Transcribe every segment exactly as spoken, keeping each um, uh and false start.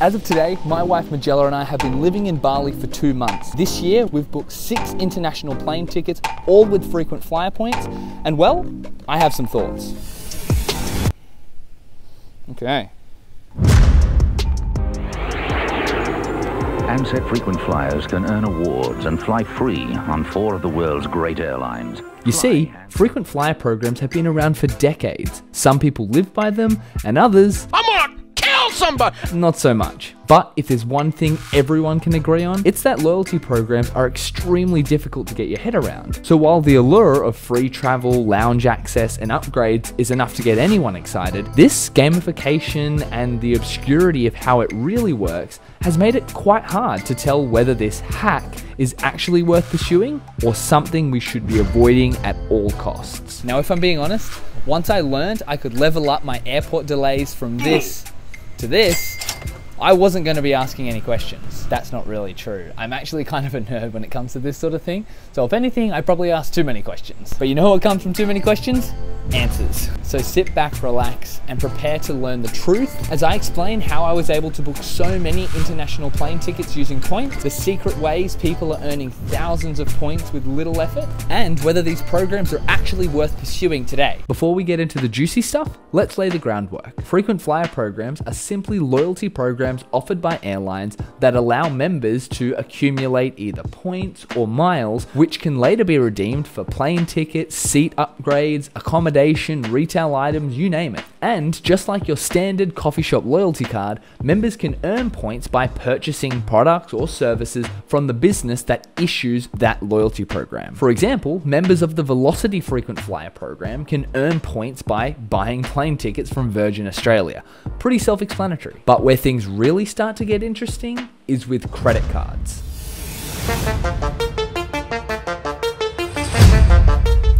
As of today, my wife Magella and I have been living in Bali for two months. This year, we've booked six international plane tickets, all with frequent flyer points, and well, I have some thoughts. Okay. Ansett frequent flyers can earn awards and fly free on four of the world's great airlines. You see, frequent flyer programs have been around for decades. Some people live by them, and others, I'm gonna kill somebody! Not so much. But if there's one thing everyone can agree on, it's that loyalty programs are extremely difficult to get your head around. So while the allure of free travel, lounge access, and upgrades is enough to get anyone excited, this gamification and the obscurity of how it really works has made it quite hard to tell whether this hack is actually worth pursuing or something we should be avoiding at all costs. Now, if I'm being honest, once I learned I could level up my airport delays from this to this, I wasn't going to be asking any questions. That's not really true. I'm actually kind of a nerd when it comes to this sort of thing. So if anything, I probably asked too many questions. But you know what comes from too many questions? Answers. So sit back, relax, and prepare to learn the truth as I explain how I was able to book so many international plane tickets using points, the secret ways people are earning thousands of points with little effort, and whether these programs are actually worth pursuing today. Before we get into the juicy stuff, let's lay the groundwork. Frequent flyer programs are simply loyalty programs offered by airlines that allow members to accumulate either points or miles, which can later be redeemed for plane tickets, seat upgrades, accommodation, retail items, you name it. And just like your standard coffee shop loyalty card, members can earn points by purchasing products or services from the business that issues that loyalty program. For example, members of the Velocity Frequent Flyer program can earn points by buying plane tickets from Virgin Australia. Pretty self-explanatory. But where things really start to get interesting is with credit cards.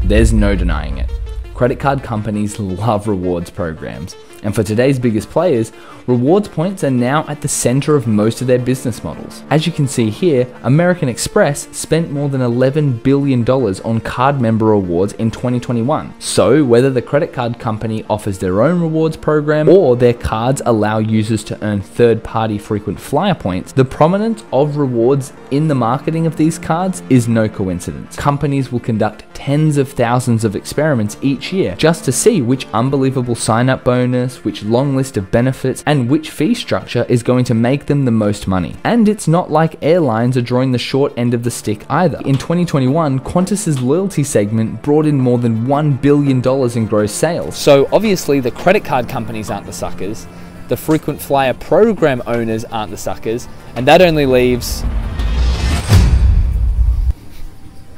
There's no denying it. Credit card companies love rewards programs. And for today's biggest players, rewards points are now at the center of most of their business models. As you can see here, American Express spent more than eleven billion dollars on card member rewards in twenty twenty-one. So whether the credit card company offers their own rewards program or their cards allow users to earn third-party frequent flyer points, the prominence of rewards in the marketing of these cards is no coincidence. Companies will conduct tens of thousands of experiments each year just to see which unbelievable sign-up bonus, which long list of benefits, and which fee structure is going to make them the most money. And it's not like airlines are drawing the short end of the stick either. In twenty twenty-one, Qantas's loyalty segment brought in more than one billion dollars in gross sales. So obviously the credit card companies aren't the suckers, the frequent flyer program owners aren't the suckers, and that only leaves...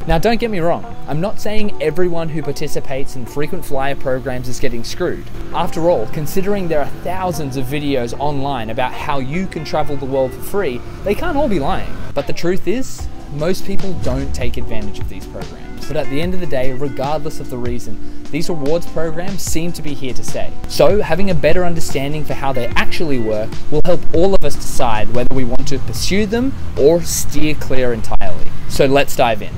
Now, don't get me wrong, I'm not saying everyone who participates in frequent flyer programs is getting screwed. After all, considering there are thousands of videos online about how you can travel the world for free, they can't all be lying. But the truth is, most people don't take advantage of these programs. But at the end of the day, regardless of the reason, these rewards programs seem to be here to stay. So having a better understanding for how they actually work will help all of us decide whether we want to pursue them or steer clear entirely. So let's dive in.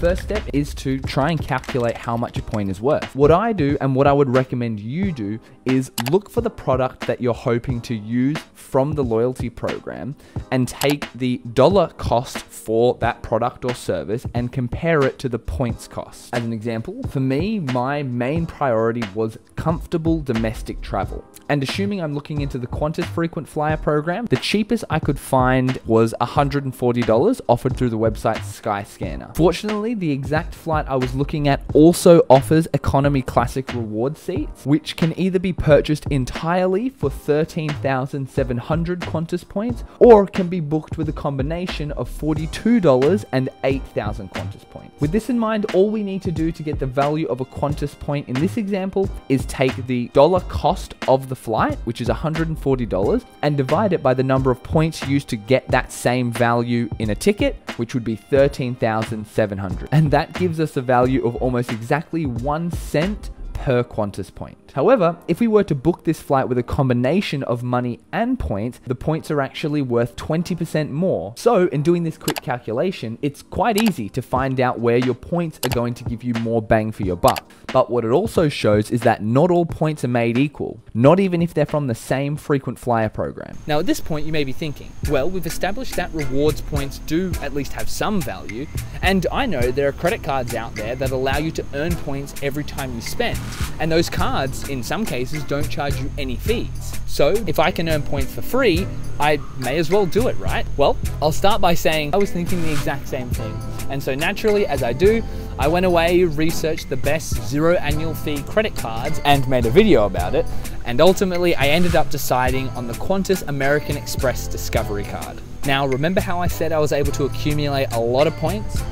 First step is to try and calculate how much a point is worth. What I do and what I would recommend you do is look for the product that you're hoping to use from the loyalty program and take the dollar cost for that product or service and compare it to the points cost. As an example, for me, my main priority was comfortable domestic travel. And assuming I'm looking into the Qantas Frequent Flyer program, the cheapest I could find was one hundred and forty dollars offered through the website Skyscanner. Fortunately, the exact flight I was looking at also offers economy classic reward seats, which can either be purchased entirely for thirteen thousand seven hundred Qantas points or can be booked with a combination of forty-two dollars and eight thousand Qantas points. With this in mind, all we need to do to get the value of a Qantas point in this example is take the dollar cost of the flight, which is one hundred and forty dollars, and divide it by the number of points used to get that same value in a ticket, which would be thirteen thousand seven hundred. And that gives us a value of almost exactly one cent per Qantas point. However, if we were to book this flight with a combination of money and points, the points are actually worth twenty percent more. So in doing this quick calculation, it's quite easy to find out where your points are going to give you more bang for your buck. But what it also shows is that not all points are made equal, not even if they're from the same frequent flyer program. Now at this point you may be thinking, well, we've established that rewards points do at least have some value, and I know there are credit cards out there that allow you to earn points every time you spend, and those cards in some cases don't charge you any fees. So if I can earn points for free, I may as well do it, right? Well, I'll start by saying I was thinking the exact same thing, and so naturally, as I do, I went away, researched the best zero annual fee credit cards and made a video about it, and ultimately I ended up deciding on the Qantas American Express Discovery card. Now remember how I said I was able to accumulate a lot of points?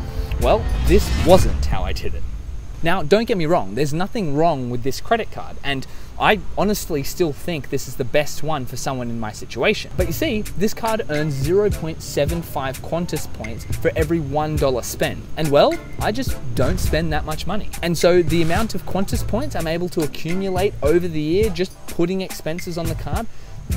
Well, this wasn't how I did it. Now don't get me wrong, there's nothing wrong with this credit card, and I honestly still think this is the best one for someone in my situation. But you see, this card earns zero point seven five Qantas points for every one dollar spent. And well, I just don't spend that much money. And so the amount of Qantas points I'm able to accumulate over the year just putting expenses on the card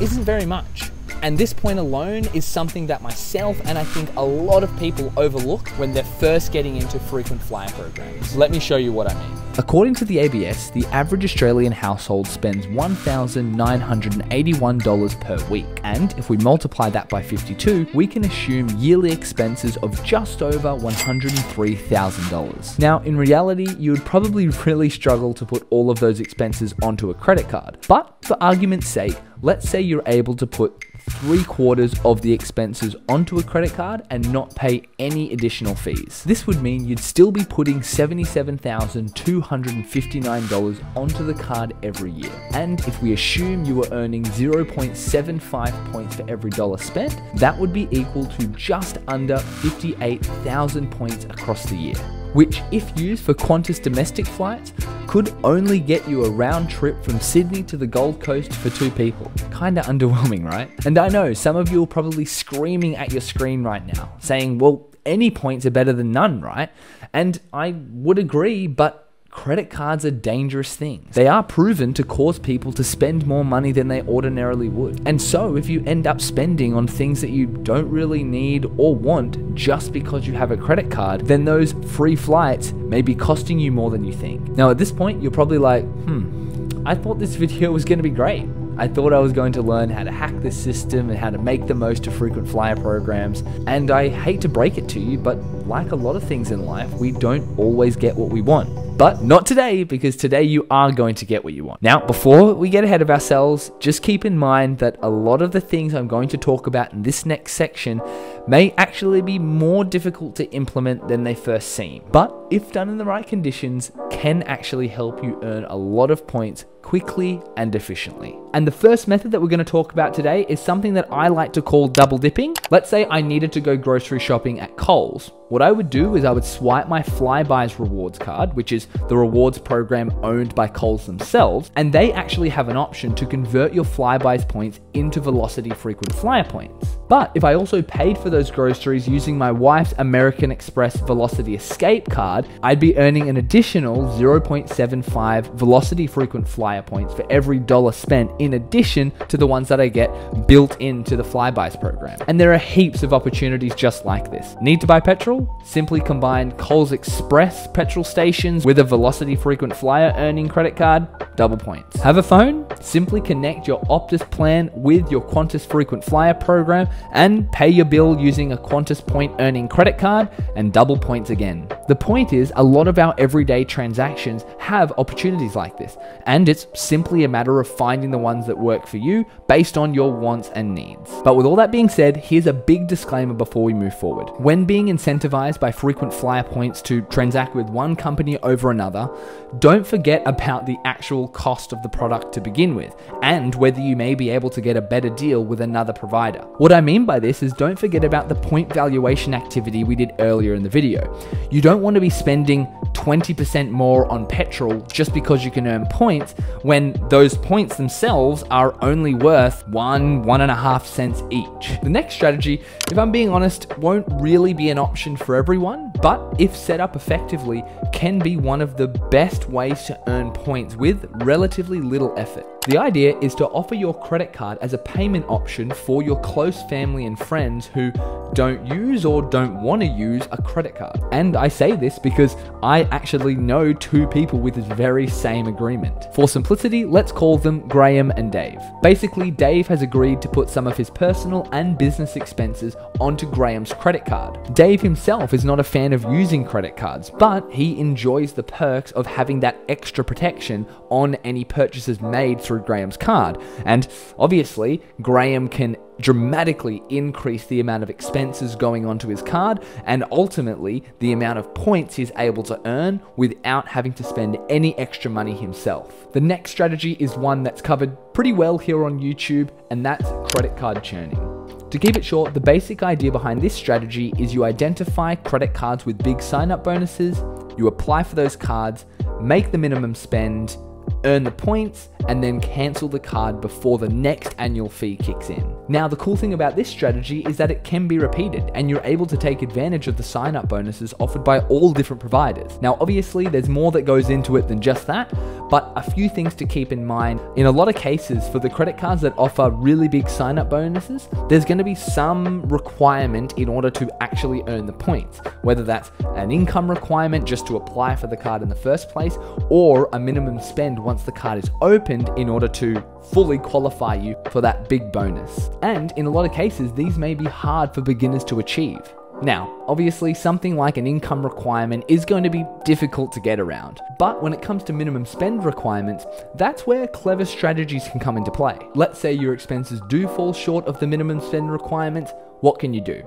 isn't very much. And this point alone is something that myself and I think a lot of people overlook when they're first getting into frequent flyer programs. Let me show you what I mean. According to the A B S, the average Australian household spends one thousand nine hundred eighty-one dollars per week. And if we multiply that by fifty-two, we can assume yearly expenses of just over one hundred three thousand dollars. Now, in reality, you would probably really struggle to put all of those expenses onto a credit card. But for argument's sake, let's say you're able to put three quarters of the expenses onto a credit card and not pay any additional fees. This would mean you'd still be putting seventy-seven thousand two hundred fifty-nine dollars onto the card every year. And if we assume you were earning zero point seven five points for every dollar spent, that would be equal to just under fifty-eight thousand points across the year, which if used for Qantas domestic flights, could only get you a round trip from Sydney to the Gold Coast for two people. Kinda underwhelming, right? And I know some of you are probably screaming at your screen right now, saying, well, any points are better than none, right? And I would agree, but credit cards are dangerous things. They are proven to cause people to spend more money than they ordinarily would. And so if you end up spending on things that you don't really need or want just because you have a credit card, then those free flights may be costing you more than you think. Now at this point, you're probably like, hmm, I thought this video was going to be great. I thought I was going to learn how to hack this system and how to make the most of frequent flyer programs. And I hate to break it to you, but like a lot of things in life, we don't always get what we want. But not today, because today you are going to get what you want. Now, before we get ahead of ourselves, just keep in mind that a lot of the things I'm going to talk about in this next section may actually be more difficult to implement than they first seem. But if done in the right conditions, can actually help you earn a lot of points quickly and efficiently. And the first method that we're going to talk about today is something that I like to call double dipping. Let's say I needed to go grocery shopping at Coles. What I would do is I would swipe my Flybuys rewards card, which is the rewards program owned by Coles themselves, and they actually have an option to convert your Flybuys points into Velocity Frequent Flyer points. But if I also paid for those groceries using my wife's American Express Velocity Escape card, I'd be earning an additional zero point seven five Velocity Frequent Flyer points for every dollar spent, in addition to the ones that I get built into the Flybuys program. And there are heaps of opportunities just like this. Need to buy petrol? Simply combine Coles Express petrol stations with a Velocity Frequent Flyer earning credit card, double points. Have a phone? Simply connect your Optus plan with your Qantas Frequent Flyer program and pay your bill using a Qantas point earning credit card, and double points again. The point is, a lot of our everyday transactions have opportunities like this, and it's simply a matter of finding the ones that work for you based on your wants and needs. But with all that being said, here's a big disclaimer before we move forward. When being incentivized by frequent flyer points to transact with one company over another, don't forget about the actual cost of the product to begin with, and whether you may be able to get a better deal with another provider. What I mean by this is don't forget about the point valuation activity we did earlier in the video. You don't want to be spending twenty percent more on petrol just because you can earn points when those points themselves are only worth one, one and a half cents each. The next strategy, if I'm being honest, won't really be an option for everyone, but if set up effectively, can be one of the best ways to earn points with relatively little effort. The idea is to offer your credit card as a payment option for your close family and friends who don't use or don't want to use a credit card. And I say this because I actually know two people with this very same agreement. For simplicity, let's call them Graham and Dave. Basically, Dave has agreed to put some of his personal and business expenses onto Graham's credit card. Dave himself is not a fan of using credit cards, but he enjoys the perks of having that extra protection on any purchases made through Graham's card. And obviously, Graham can dramatically increase the amount of expenses going onto his card and ultimately the amount of points he's able to earn without having to spend any extra money himself. The next strategy is one that's covered pretty well here on YouTube, and that's credit card churning. To keep it short, the basic idea behind this strategy is you identify credit cards with big sign-up bonuses, you apply for those cards, make the minimum spend, earn the points, and then cancel the card before the next annual fee kicks in. Now, the cool thing about this strategy is that it can be repeated, and you're able to take advantage of the sign-up bonuses offered by all different providers. Now, obviously, there's more that goes into it than just that, but a few things to keep in mind. In a lot of cases, for the credit cards that offer really big sign-up bonuses, there's going to be some requirement in order to actually earn the points, whether that's an income requirement just to apply for the card in the first place, or a minimum spend once the card is opened in order to fully qualify you for that big bonus. And in a lot of cases, these may be hard for beginners to achieve. Now, obviously, something like an income requirement is going to be difficult to get around, but when it comes to minimum spend requirements, that's where clever strategies can come into play. Let's say your expenses do fall short of the minimum spend requirements. What can you do?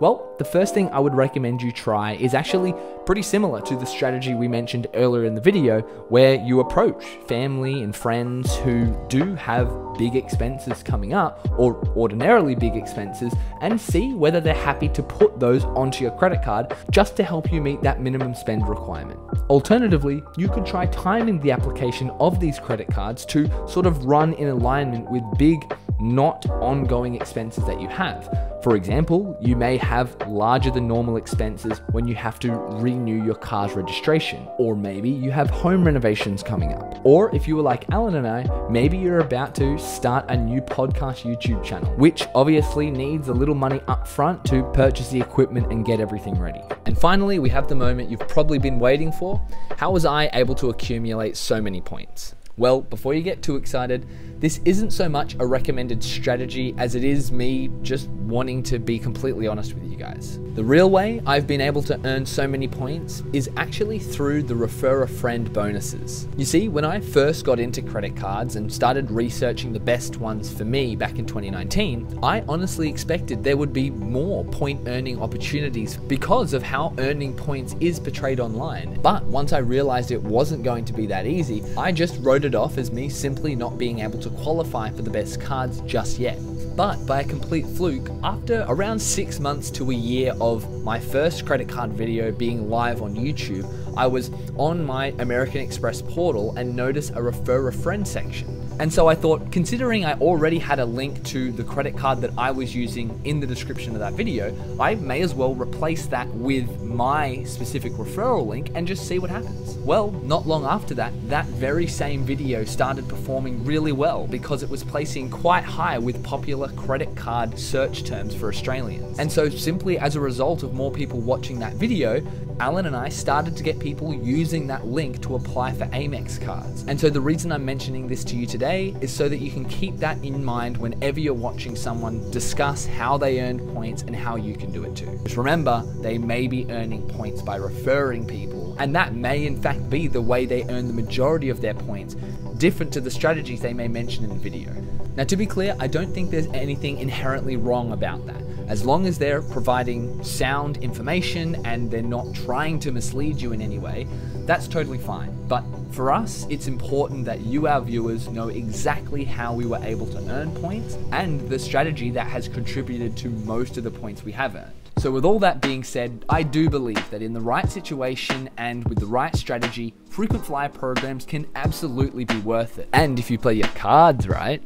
Well, the first thing I would recommend you try is actually pretty similar to the strategy we mentioned earlier in the video, where you approach family and friends who do have big expenses coming up, or ordinarily big expenses, and see whether they're happy to put those onto your credit card just to help you meet that minimum spend requirement. Alternatively, you could try timing the application of these credit cards to sort of run in alignment with big, not ongoing expenses that you have. For example, you may have larger than normal expenses when you have to renew your car's registration, or maybe you have home renovations coming up. Or if you were like Alan and I, maybe you're about to start a new podcast YouTube channel, which obviously needs a little money up front to purchase the equipment and get everything ready. And finally, we have the moment you've probably been waiting for. How was I able to accumulate so many points? Well, before you get too excited, this isn't so much a recommended strategy as it is me just wanting to be completely honest with you guys. The real way I've been able to earn so many points is actually through the refer a friend bonuses. You see, when I first got into credit cards and started researching the best ones for me back in twenty nineteen, I honestly expected there would be more point earning opportunities because of how earning points is portrayed online. But once I realized it wasn't going to be that easy, I just wrote it off as me simply not being able to qualify for the best cards just yet. But by a complete fluke, after around six months to a year of my first credit card video being live on YouTube, I was on my American Express portal and noticed a refer a friend section. And so I thought, considering I already had a link to the credit card that I was using in the description of that video, I may as well replace that with my specific referral link and just see what happens. Well, not long after that, that very same video started performing really well because it was placing quite high with popular credit card search terms for Australians. And so simply as a result of more people watching that video, Alan and I started to get people using that link to apply for Amex cards. And so the reason I'm mentioning this to you today is so that you can keep that in mind whenever you're watching someone discuss how they earned points and how you can do it too. Just remember, they may be earning points by referring people And that may in fact be the way they earn the majority of their points, different to the strategies they may mention in the video. Now, to be clear, I don't think there's anything inherently wrong about that, as long as they're providing sound information and they're not trying to mislead you in any way. That's totally fine. But for us, it's important that you, our viewers, know exactly how we were able to earn points and the strategy that has contributed to most of the points we have earned. So with all that being said, I do believe that in the right situation and with the right strategy, frequent flyer programs can absolutely be worth it. And if you play your cards right,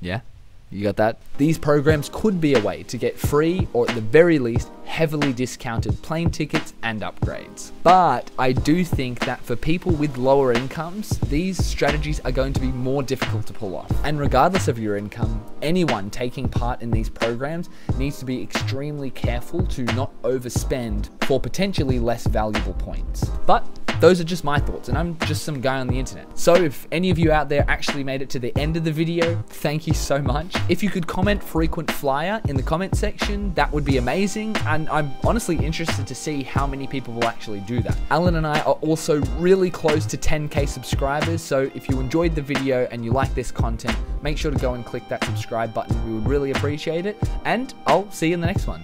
yeah, you got that? These programs could be a way to get free, or at the very least, heavily discounted plane tickets and upgrades. But I do think that for people with lower incomes, these strategies are going to be more difficult to pull off. And regardless of your income, anyone taking part in these programs needs to be extremely careful to not overspend for potentially less valuable points. But those are just my thoughts, and I'm just some guy on the internet. So if any of you out there actually made it to the end of the video, thank you so much. If you could comment frequent flyer in the comment section, that would be amazing. And I'm honestly interested to see how many people will actually do that. Alan and I are also really close to ten K subscribers. So if you enjoyed the video and you like this content, make sure to go and click that subscribe button. We would really appreciate it. And I'll see you in the next one.